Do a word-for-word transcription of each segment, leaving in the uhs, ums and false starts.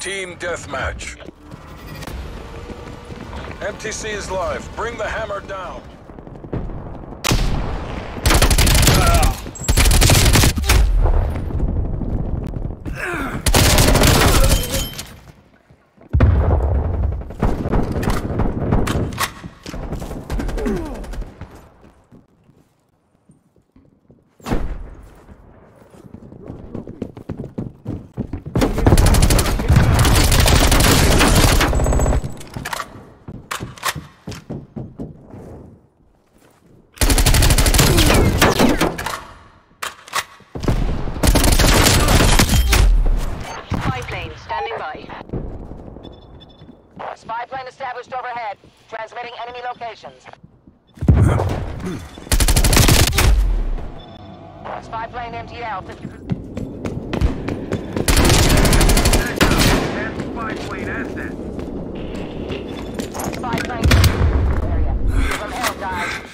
Team Deathmatch. M T C is live. Bring the hammer down. Spy plane established overhead. Transmitting enemy locations. Spy plane M T L. That's spy plane asset. Spy plane area. From hell died.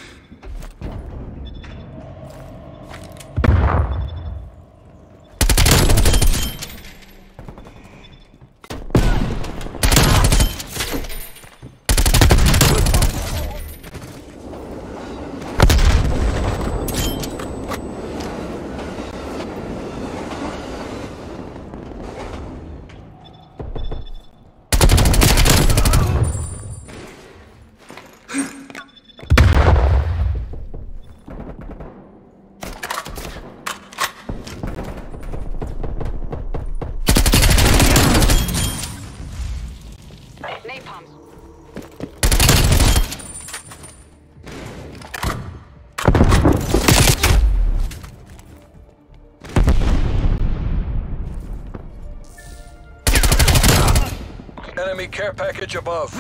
Enemy care package above.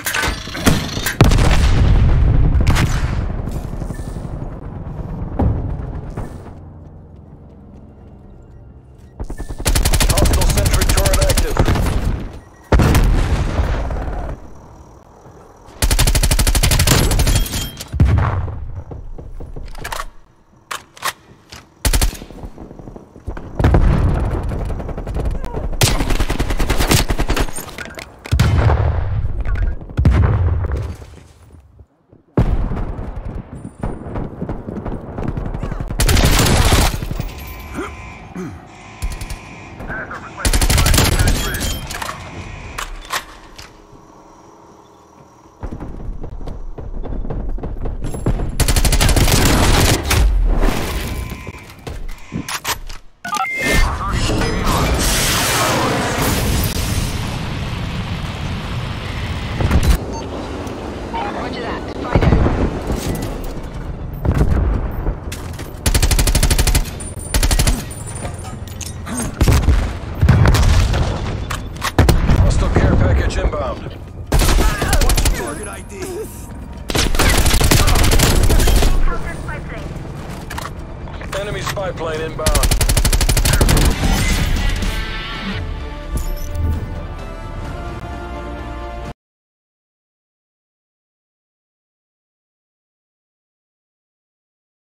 Hostile sentry turret Enemy spy plane inbound.